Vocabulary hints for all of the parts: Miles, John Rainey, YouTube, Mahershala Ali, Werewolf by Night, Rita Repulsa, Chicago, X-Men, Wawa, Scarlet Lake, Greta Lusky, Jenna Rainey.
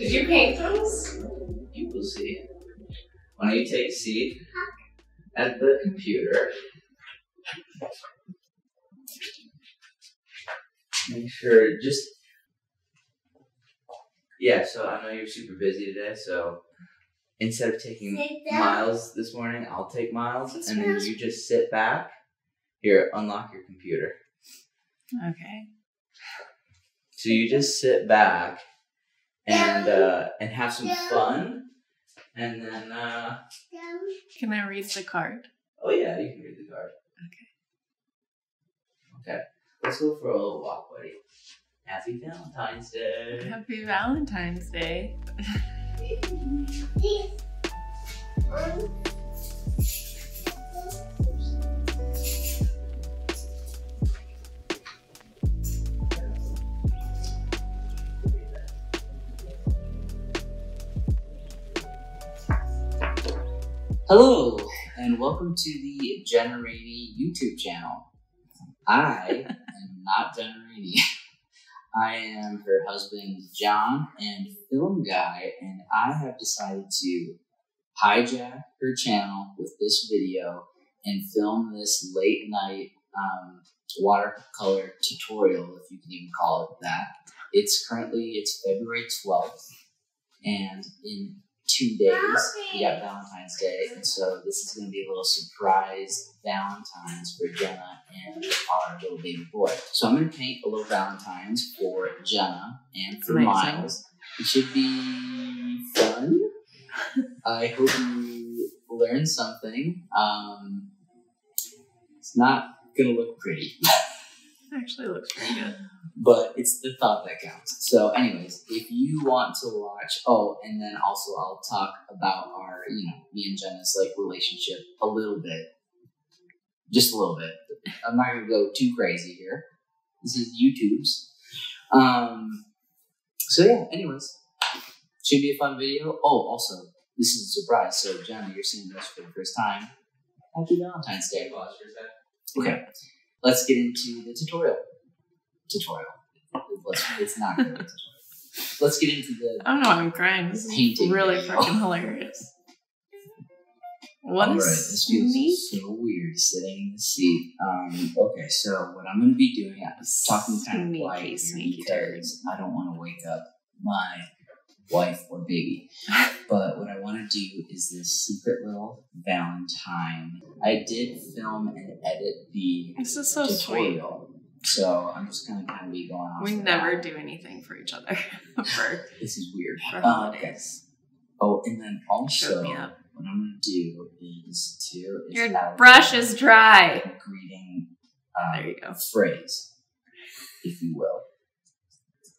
Did you paint those? You will see. Why don't you take a seat at the computer? Make sure, just... Yeah, so I know you're super busy today, so instead of taking Miles this morning, I'll take Miles, and then you just sit back. Here, unlock your computer. Okay. So you just sit back and have some fun, and then... Can I read the card? Oh yeah, you can read the card. Okay. Okay. Let's go for a little walk, buddy. Happy Valentine's Day. Happy Valentine's Day. Hello, and welcome to the Jenna Rainey YouTube channel. I am not Jenna Rainey. I am her husband, John, and film guy, and I have decided to hijack her channel with this video and film this late night watercolor tutorial, if you can even call it that. It's currently, it's February 12th, and in 2 days, we got Valentine's Day, and so this is going to be a little surprise Valentine's for Jenna and our little baby boy. So I'm going to paint a little Valentine's for Jenna and for Miles. It should be fun. I hope you learn something. It's not going to look pretty. It actually looks pretty good. But it's the thought that counts. So anyways, if you want to watch, oh, and then also I'll talk about our, you know, me and Jenna's like relationship a little bit. Just a little bit. I'm not going to go too crazy here. This is YouTube's. So yeah, anyways, should be a fun video. Oh, also, this is a surprise. So Jenna, you're seeing this for the first time. Happy Valentine's Day. Okay, let's get into the tutorial. It's not going to be a tutorial. Let's get into the... I don't know why I'm crying. This is really freaking hilarious. What is this? Feels so weird sitting in the seat. Okay, so what I'm going to be doing, I'm talking kind of quiet because I don't want to wake up my wife or baby. But what I want to do is this secret little Valentine. I did film and edit the tutorial. Sweet. So I'm just gonna kind of be going off. We never do anything for each other. This is weird. For holidays. Oh, and then also, what I'm gonna do is to your brush is dry. Greeting. There you go. Phrase, if you will.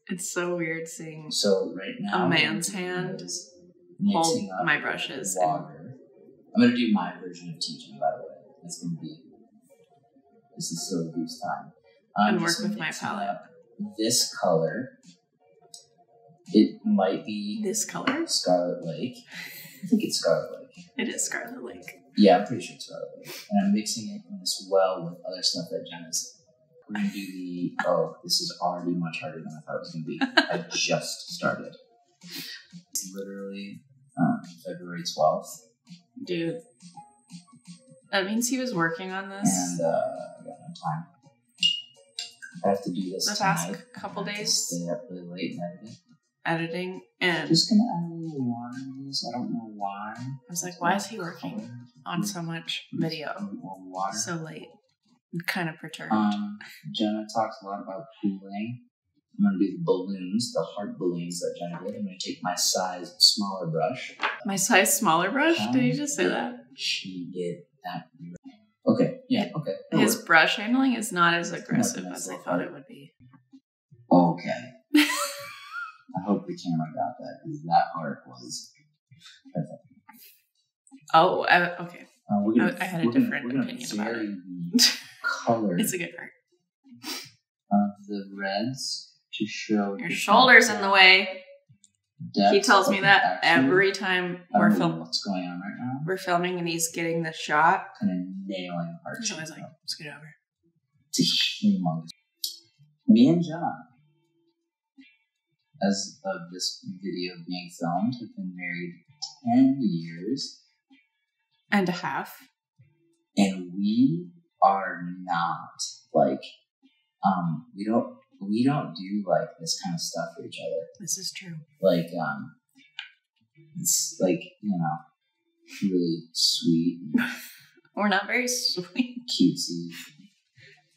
It's so weird seeing. So right now, a man's hand hold my brushes. Water. I'm gonna do my version of teaching. By the way, it's gonna be. This is so goose time. And work with my palette. This color, it might be this color, Scarlet Lake. I think it's Scarlet Lake. It is Scarlet Lake. Yeah, I'm pretty sure it's Scarlet Lake. And I'm mixing it as well with other stuff that Jenna's. We're gonna do the. Oh, this is already much harder than I thought it was gonna be. I just started. It's literally February 12th. Dude, that means he was working on this. And I got no time. I have to do this the past couple days. Stay up really late and editing. And I'm just gonna add a little water to this. I don't know why. I was like, why is he working on so much video so late? I'm kind of perturbed. Jenna talks a lot about pooling. I'm gonna do the balloons, the heart balloons that Jenna did. I'm gonna take my size smaller brush. My size smaller brush? Did you just say that? She did that. Okay. Yeah. Okay. His brush handling is not as aggressive as I thought it would be. Okay. I hope the camera got that because that art was perfect. Oh, okay. I had a different opinion about it. Color. It's a good art. Of the reds to show your shoulders in the way. He tells me that every time we're filming. What's going on right now? We're filming and he's getting the shot. Kind of nailing art. He's always like, scoot over. It's a humongous. Me and John as of this video being filmed, have been married 10 years. And a half. And we are not, like, we don't do, like, this kind of stuff for each other. This is true. Like, it's, like, you know, really sweet. We're not very sweet. Cutesy.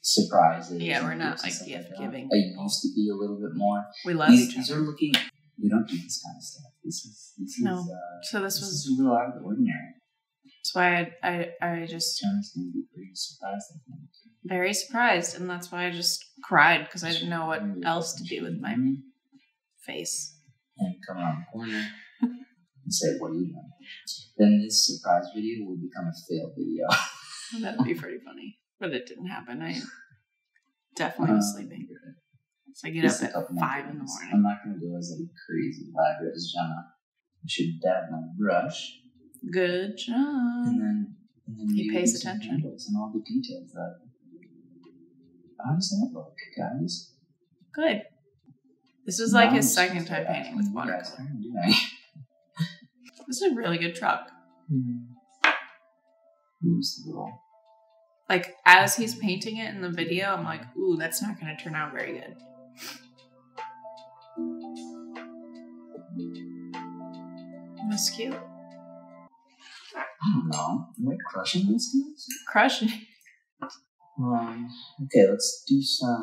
Surprises. Yeah, we're not like gift-giving. I used to be a little bit more. We love each other. We don't do this kind of stuff. This was a little out of the ordinary. That's why I just... Jenna's going to be pretty surprised, I think. Very surprised, and that's why I just cried, because I didn't know what else to do with my face. And come around the corner and say, what do you know? Then this surprise video will become a failed video. Well, that would be pretty funny. But it didn't happen. I definitely was sleeping. So I get up at 5 in the morning. I'm not going to go as like crazy elaborate as Jenna. I should dab my brush. Good job. And then he pays attention. And all the details. How does that look, guys? Good. This is like his second time painting with watercolor. This is a really good truck. Mm-hmm. Like, as he's painting it in the video, I'm like, ooh, that's not going to turn out very good. That's cute. I don't know. Am I crushing these things? Crushing. Okay, let's do some...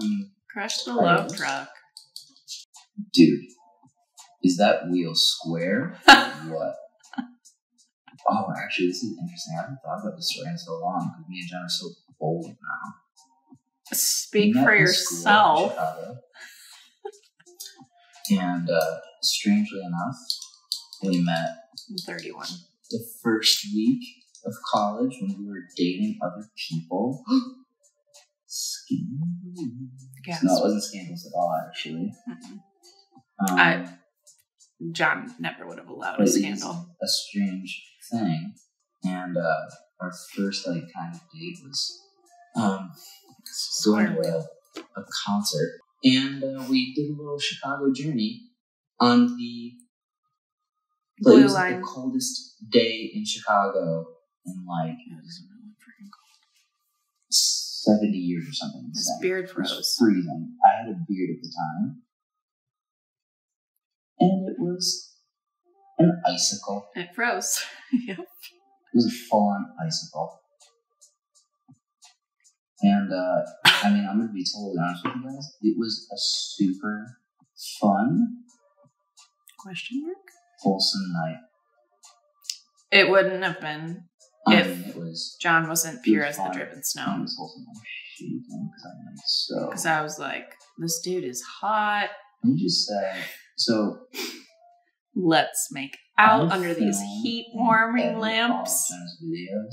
Crush the love truck. Dude, is that wheel square or what? Oh, actually, this is interesting. I haven't thought about this story in so long because me and John are so old now. Speak for yourself. And strangely enough, we met in 31. The first week of college when we were dating other people. Scandalous. No, it wasn't scandalous at all, actually. Mm-hmm. John never would have allowed a scandal. A strange thing. And our first like kind of date was going to a concert. And we did a little Chicago journey on the blue line. It was like the coldest day in Chicago in like 70 years or something. His beard froze. It was freezing. I had a beard at the time. And it was an icicle. It froze. Yep. It was a full-on icicle. And, I mean, I'm going to be totally honest with you guys. It was a super fun... Question mark? Wholesome night. It wouldn't have been if John wasn't pure as the driven snow. It was wholesome night. Because I was like, this dude is hot. Let me just say... So let's make out under these heat warming lamps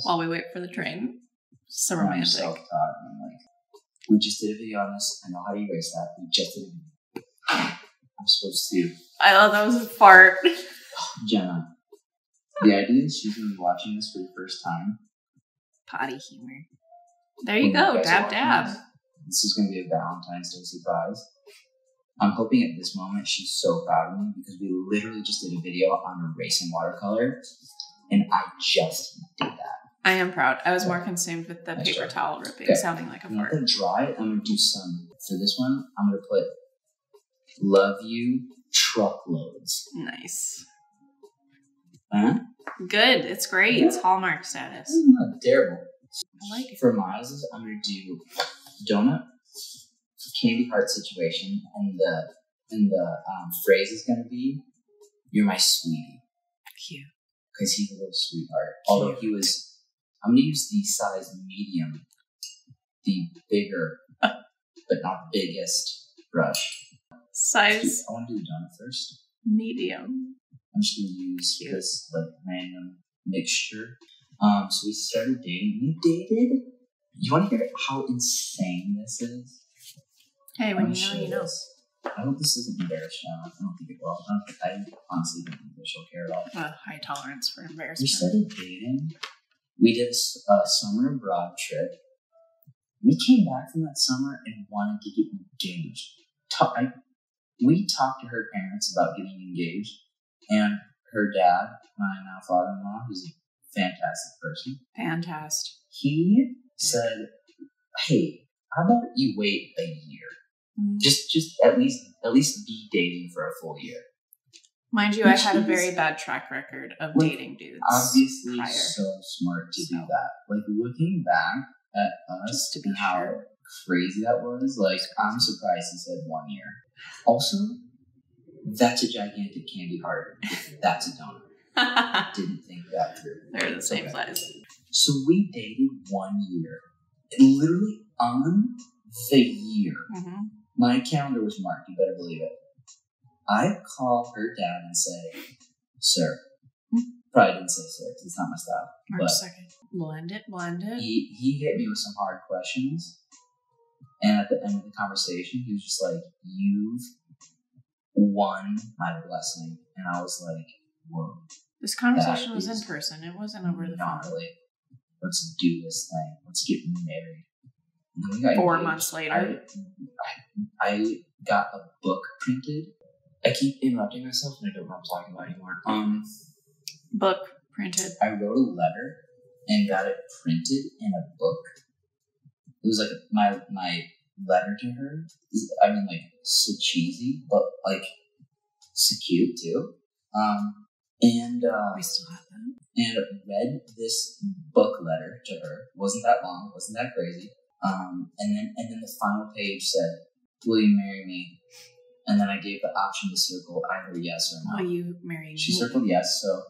while we wait for the train. So romantic. I'm self-taught and I'm like, we just did a video on this. I know how to erase that. We just did a video. I'm supposed to. I thought that was a fart. Jenna, the idea is she's going to be watching this for the first time. Potty humor. There you go. Dab, dab. This is going to be a Valentine's Day surprise. I'm hoping at this moment she's so proud of me because we literally just did a video on erasing watercolor, and I just did that. I am proud. I was more consumed with the paper towel ripping, sounding like a fart. I'm going to dry it. I'm going to do some. For this one, I'm going to put love you truckloads. Nice. Huh? Good. It's great. Yeah. It's Hallmark status. It's not terrible. I like it. For Miles, I'm going to do donut. Candy heart situation, and the phrase is going to be, "You're my sweetie." Cute. Because he's a little sweetheart. Cute. Although he was, I'm going to use the size medium, the bigger, but not biggest brush. Size. Cute. I want to do the donut first. Medium. I'm just going to use this like random mixture. So we started dating. We dated. You want to hear how insane this is? Hey, when you know, you know. I hope this isn't embarrassing. I don't think it will. I honestly don't think she'll care at all. A high tolerance for embarrassment. We started dating. We did a summer abroad trip. We came back from that summer and wanted to get engaged. I we talked to her parents about getting engaged, and her dad, my now father-in-law, who's a fantastic person. Fantastic. He said, hey, how about you wait a year? Mm-hmm. Just at least be dating for a full year. Mind you, I had a very bad track record of dating dudes. Obviously prior. So smart to do that. Like, looking back at us and how crazy that was, like, I'm surprised he said 1 year. Also, that's a gigantic candy heart. That's a donut. I didn't think that through. They're the same size. So we dated 1 year. And literally on the year, mm-hmm. my calendar was marked, you better believe it. I call her dad and say, sir. Probably didn't say sir because it's not my style. March 2nd. Blend it. He hit me with some hard questions. And at the end of the conversation, he was just like, you've won my blessing. And I was like, whoa. This conversation was in person. It wasn't over the phone. Really. Let's do this thing. Let's get married. And we got 4 months later. I got a book printed. I keep interrupting myself and I don't know what I'm talking about anymore. Book printed. I wrote a letter and got it printed in a book. It was like my letter to her. I mean, like, so cheesy, but like so cute too. And we still have them. And read this book letter to her. It wasn't that long. Wasn't that crazy? And then the final page said, "Will you marry me?" And then I gave the option to circle either yes or no. Will you marry me? She circled yes, so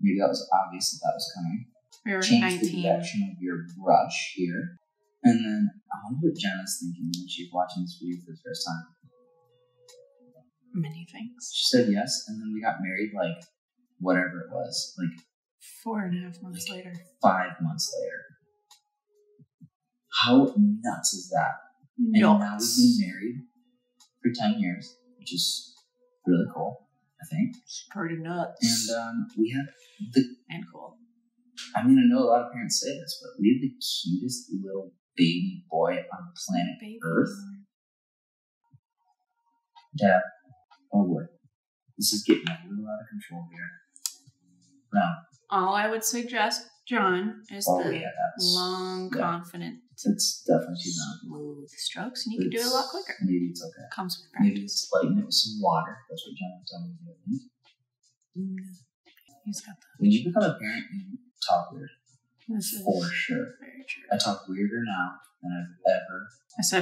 maybe that was obvious that was coming. We were Change 19. The direction of your brush here. And then I wonder what Jenna's thinking when she's watching this video for the first time. Many things. She said yes, and then we got married, like, whatever it was, like 4.5 months later. 5 months later. How nuts is that? Nuts. And now we've been married for 10 years, which is really cool, I think. It's pretty nuts. And we have the and cool. I mean, I know a lot of parents say this, but we have the cutest little baby boy on planet Earth. Dad, oh boy, this is getting a little out of control here. No. All I would suggest, John, is confident. It's definitely smooth strokes, and you can do it a lot quicker. Maybe it's okay. Comes with practice. Maybe it's lighten it with some water. That's what John was telling me. He's got that. When you become a parent, you talk weird. For sure. Very true. I talk weirder now than I've ever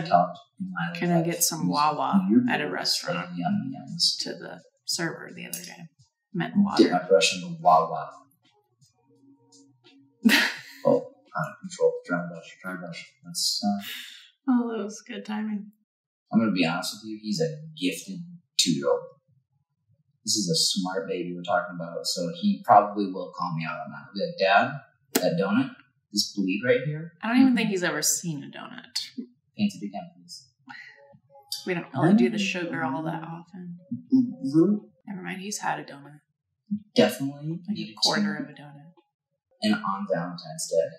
talked in my life. Can I get some Wawa at a restaurant? To the server the other day. Meant water. Get my brush in the Wawa. Oh, out of control. Dry brush. That's that was good timing. I'm gonna be honest with you, he's a gifted 2-year-old. This is a smart baby we're talking about, so he probably will call me out on that. He'll be like, Dad, that donut, this bleed right here. I don't even think he's ever seen a donut. Painted again, please. We don't really do the sugar all that often. Mm-hmm. Never mind, he's had a donut. Definitely. Like a quarter of a donut. And on Valentine's Day.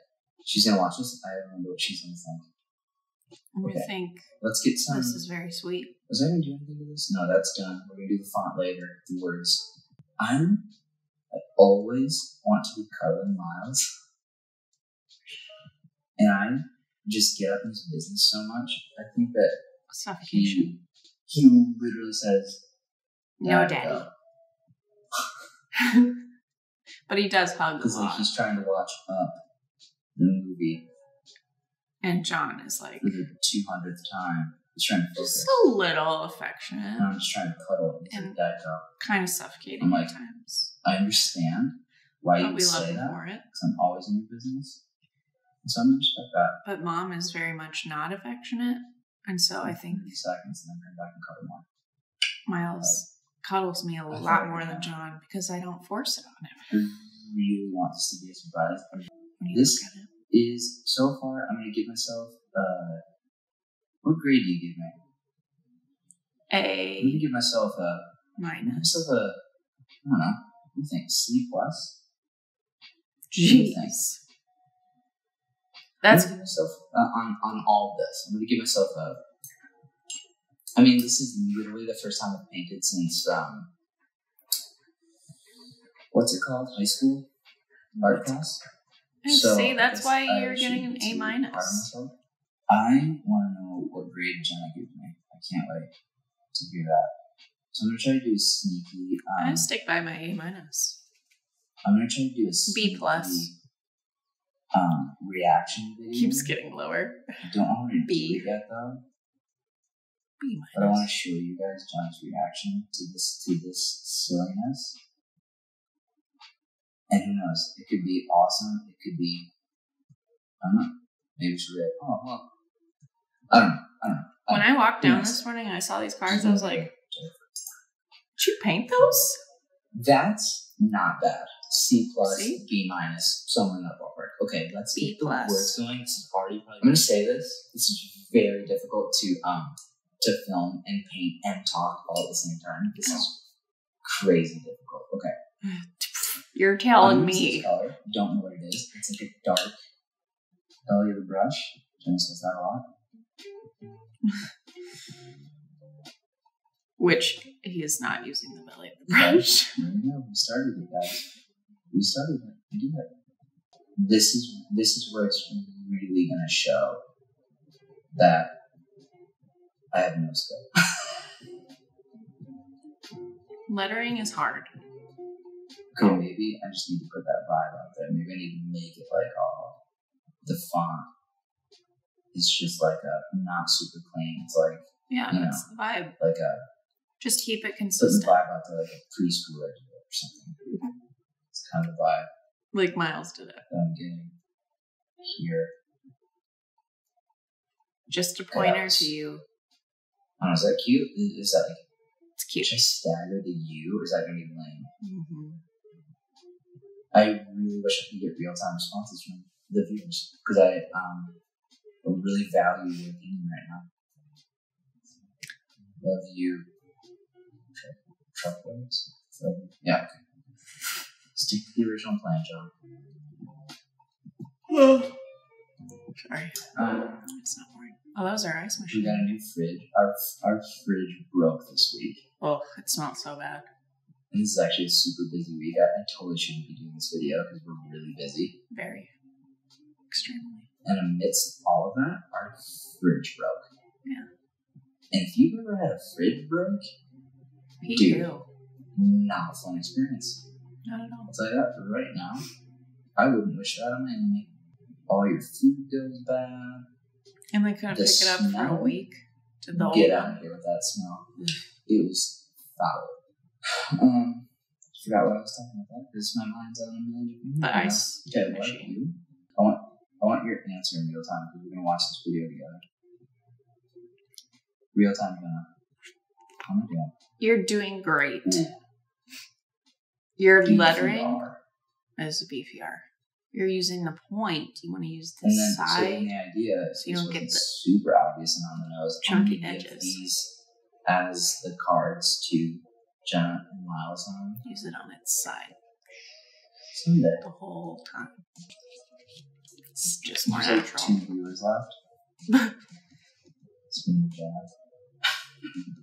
She's going to watch this. I remember what she's going to think. I'm going to think. Let's get some. This is very sweet. Was I going to do anything with this? No, that's done. We're going to do the font later. The words. I always want to be cuddling Miles. And I just get up in his business so much. I think that suffocation. He literally says, no, Daddy. But he does hug a lot. Like, he's trying to watch Up, the movie. And John is like... For the 200th time. He's trying to focus. Just a little affectionate. And I'm just trying to cuddle. And that kind of suffocating I'm like, at times. I understand why you say that. Because I'm always in your business. And so I'm going to respect that. But Mom is very much not affectionate. And so I think... 30 seconds and then come back and cuddle more. Miles... cuddles me a lot more than John because I don't force it on him. I really want this to be a surprise. This is, so far, I'm going to give myself, what grade do you give me? A. I'm going to give myself a... minus. Myself a, I don't know, what do you think, C+? Jeez. That's... I'm going to give myself, on all this, I'm going to give myself a I mean, this is literally the first time I've painted since, what's it called? High school? Art class? So see, that's why you're getting an A-. I want to know what grade Jenna gives me. I can't wait to hear that. So I'm going to try to do a sneaky... I stick by my A-. I'm going to try to do a sneaky... B+. Reaction video. Keeps getting lower. I don't want to do it yet, though. B-. But I want to show you guys John's reaction to this silliness. And who knows? It could be awesome. It could be... I don't know. Maybe she'll be like, oh, well. I don't know. I don't know. When I walked down this morning and I saw these cars, I was like, did you paint those? That's not bad. C+, B-, somewhere in that ballpark. Okay, let's get the words going. This is already probably. I'm gonna say this. This is very difficult to film and paint and talk all at the same time. This is crazy difficult. Okay. You're telling me. Color. Don't know what it is. It's like a dark color of the brush. Jenna says that a lot. Which he is not using the belly of the brush. We started it, guys. We started it. We did it. This is where it's really gonna show that I have no skill. Lettering is hard. Cool, okay, maybe I just need to put that vibe out there. Maybe I need to make it like all the font. It's just like a not super clean. It's like that's the vibe. Like a just keep it consistent. Put the vibe out there like a preschooler did it or something. It's kind of the vibe. Like Miles did it. That I'm getting here. Just a pointer to you. I don't know, is that cute? Is that like it's cute? Should I stagger the U or is that gonna be lame? I really wish I could get real-time responses from the viewers because I really value your opinion right now. Love you. Truckloads? Yeah, okay. Stick to the original plan, John. Sorry. It's not boring. Oh, that was our ice machine. We got a new fridge. Our fridge broke this week. Oh, it smells so bad. And this is actually a super busy week. I totally shouldn't be doing this video because we're really busy. Very. Extremely. And amidst all of that, our fridge broke. Yeah. And if you've ever had a fridge break, dude, not a fun experience. Not at all. I'll tell you that for right now. I wouldn't wish that on anyone. All your food goes bad. And they couldn't pick it up for a week. Get out of here with that smell. It was foul. Forgot what I was talking about. Because my mind's on a million different things. The ice machine. I want your answer in real time because we're gonna watch this video together. Real time, Jenna. You're doing great. Yeah. Your BPR. Lettering is a BPR. You're using the point. You want to use the side. So the idea is so you don't get the super obvious and on the nose. Chunky edges. These as the cards to Jenna and Miles on. Use it on its side. Someday. The whole time. It's just more natural. 2 viewers left. It's me and Jenna.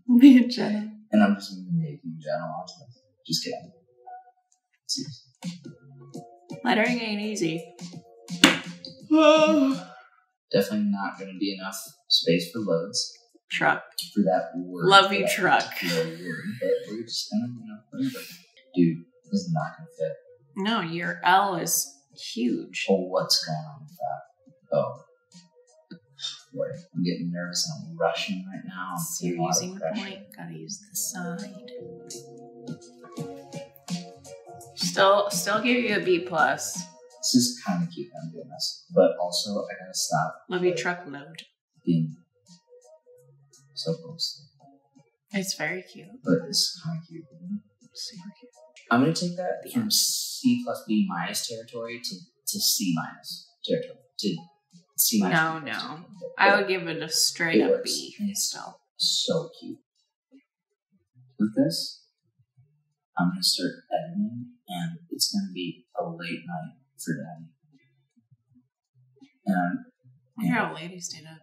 Me and Jenna. And I'm just making Jenna watch this. Just kidding. Lettering ain't easy. Whoa. Definitely not going to be enough space for loads. Truck. For that word. Love you, truck. Word, but we're just gonna, dude, this is not going to fit. No, your L is huge. Oh, what's going on with that? Oh. Boy, I'm getting nervous and I'm rushing right now. So you're using the point. Gotta use the side. Still give you a B+. This is kind of cute that I'm doing this, but also I gotta stop. Love your truckload. Being so close. It's very cute. But this is kind of cute. Super cute. I'm gonna take that from C+, B- territory to C- territory. No, no. I would give it a straight up B. It's so cute. With this, I'm going to start editing, and it's going to be a late night for Daddy. And I hear how ladies did it.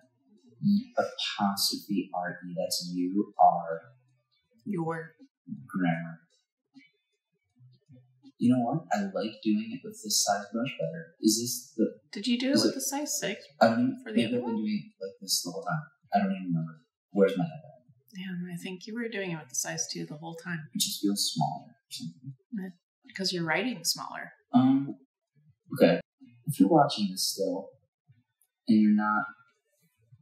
E'-RE. That's U-R. Your. Grammar. You know what? I like doing it with this size brush better. Is this the... Did you do it with the size 6? For the other one? I've been doing it like this the whole time. I don't even remember. Where's my head at? Yeah, I think you were doing it with the size 2 the whole time. It just feels smaller or something. Because you're writing smaller. Okay. If you're watching this still, and you're not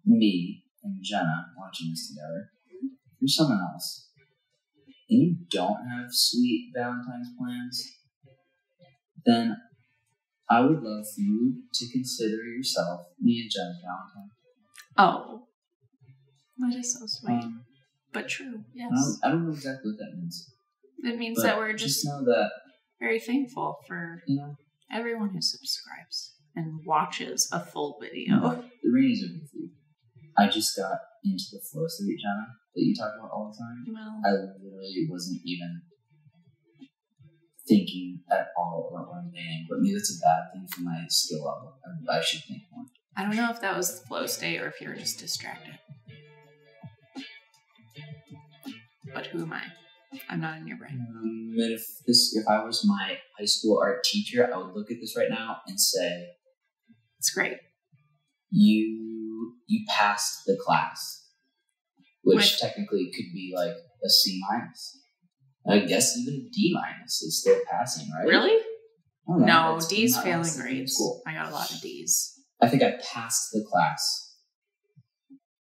me and Jenna watching this together, you're someone else, and you don't have sweet Valentine's plans, then I would love for you to consider yourself me and Jenna's Valentine. Oh. That is so sweet. But true, yes. I don't know exactly what that means. It means that we're just know that very thankful for everyone who subscribes and watches a full video. No, the Rainies are with you. I just got into the flow state, Jenna, that you talk about all the time. Well, I literally wasn't even thinking at all about what I'm doing, but maybe that's a bad thing for my skill level. I should think more. I don't know if that was the flow state or if you were just distracted. But who am I? I'm not in your brain. But if I was my high school art teacher, I would look at this right now and say, "It's great. You passed the class," which technically could be like a C-. I guess even a D- is still passing, right? Really? No, D's failing grades. Cool. I got a lot of D's. I think I passed the class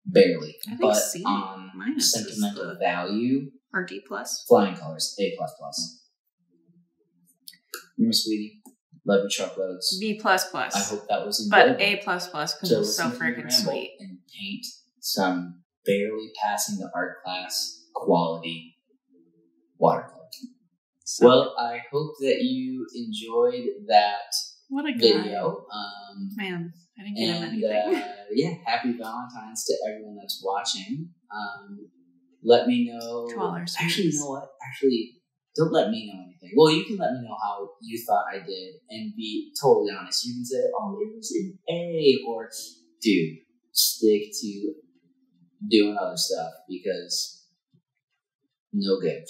barely, but on sentimental value. Or D+. Flying colors. A++. Remember, sweetie? Love you truckloads. B++. I hope that was incredible. But A++ because it was so freaking sweet. And paint some barely passing the art class quality watercolor. So, well, I hope that you enjoyed that video. Man, I didn't get him anything. Yeah, happy Valentine's to everyone that's watching. Let me know. Actually, you know what? Actually, don't let me know anything. Well, you can let me know how you thought I did and be totally honest. You can say, "Oh, it was an A," or, "Dude, stick to doing other stuff because no good."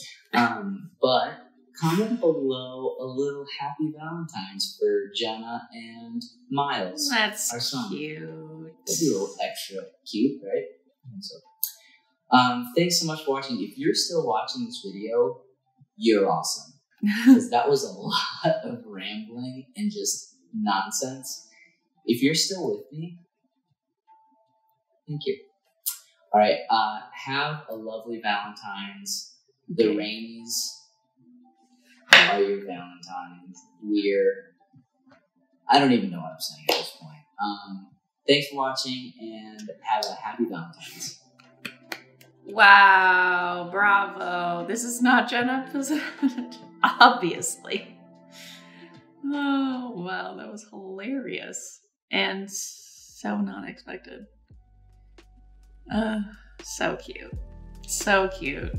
But comment below a little happy Valentine's for Jenna and Miles. That's our son. Cute. That'd be a little extra cute, right? I think so. Thanks so much for watching. If you're still watching this video, you're awesome. Because that was a lot of rambling and just nonsense. If you're still with me, thank you. All right. Have a lovely Valentine's. The Rainies are your Valentines. I don't even know what I'm saying at this point. Thanks for watching and have a happy Valentine's. Wow, bravo. This is not Jenna Pizzetta, obviously. Oh, wow, that was hilarious. And so not expected. So cute. So cute.